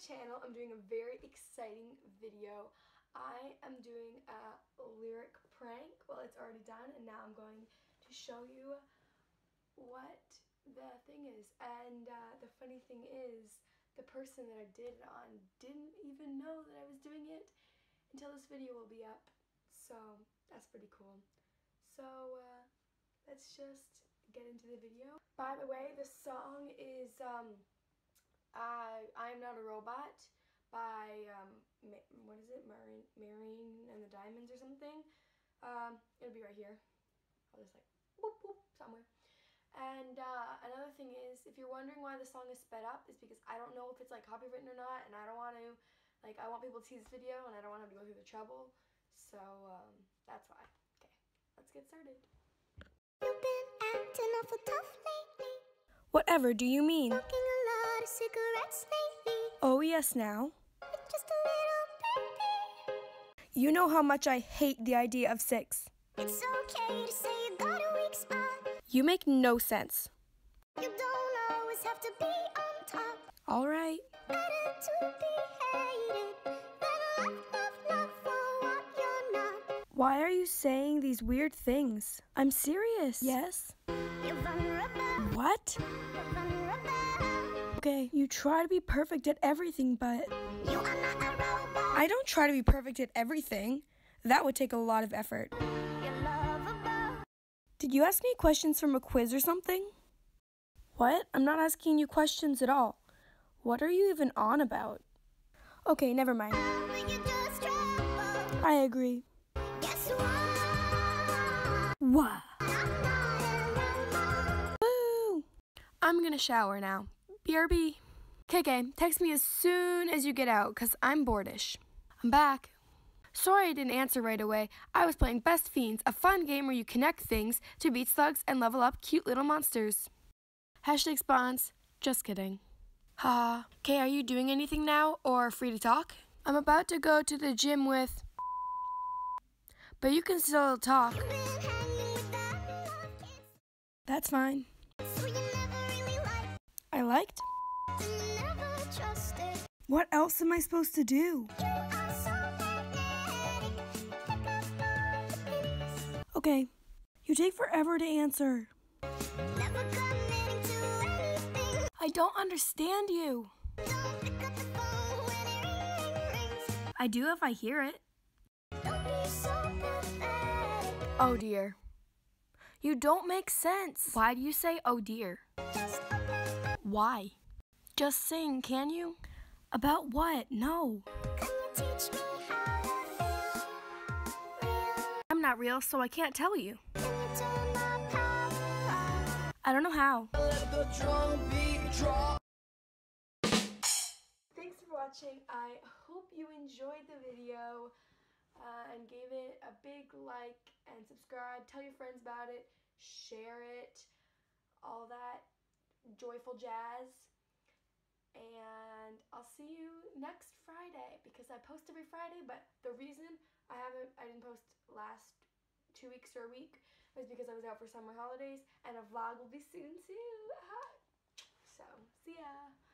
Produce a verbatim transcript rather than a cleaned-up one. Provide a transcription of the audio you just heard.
channel, I'm doing a very exciting video. I am doing a lyric prank. Well, it's already done, and now I'm going to show you what the thing is. And uh, the funny thing is, the person that I did it on didn't even know that I was doing it until this video will be up. So that's pretty cool. So uh, let's just get into the video. By the way, the song is um, I I'm Not a Robot by um, Ma what is it, Marina Marina and the Diamonds or something. Um, it'll be right here. I'll just like boop boop somewhere. And uh, another thing is, if you're wondering why the song is sped up, is because I don't know if it's like copywritten or not, and I don't want to, like, I want people to see this video, and I don't want them to go through the trouble. So um, that's why. Okay, let's get started. You've been acting awful tough lately. Whatever do you mean? Smoking a lot of cigarettes lately. Oh yes, now. It's just a little baby. You know how much I hate the idea of six. It's okay to say you got a weak spot. You make no sense. You don't always have to be on top. All right. Better to be hated than love, love, love for what you're not. Why are you saying these weird things? I'm serious. Yes. You're vulnerable. What? You're vulnerable. Okay, you try to be perfect at everything, but... You are not a robot. I don't try to be perfect at everything. That would take a lot of effort. Did you ask me questions from a quiz or something? What? I'm not asking you questions at all. What are you even on about? Okay, never mind. I agree. Guess what? What? Woo! I'm gonna shower now. B R B. K K, text me as soon as you get out, because I'm bored-ish. I'm back. Sorry I didn't answer right away. I was playing Best Fiends, a fun game where you connect things to beat slugs and level up cute little monsters. Hashtag spawns, just kidding. Ha. Uh, okay, are you doing anything now or free to talk? I'm about to go to the gym with... But you can still talk. That's fine. I liked. What else am I supposed to do? Okay, you take forever to answer. Never committing to anything. I don't understand you. Don't pick up the phone when it rings. I do if I hear it. Don't be so pathetic. Oh dear. You don't make sense. Why do you say oh dear? Just about. Why? Just sing, can you? About what? No. Can you teach me? Not real, so I can't tell you. Can you turn my power on? I don't know how. Let the drum beat drop. Thanks for watching. I hope you enjoyed the video uh, and gave it a big like and subscribe. Tell your friends about it, share it, all that joyful jazz. And I'll see you next Friday, because I post every Friday, but the reason I haven't I didn't post last two weeks or a week is because I was out for summer holidays, and a vlog will be soon too. So see ya.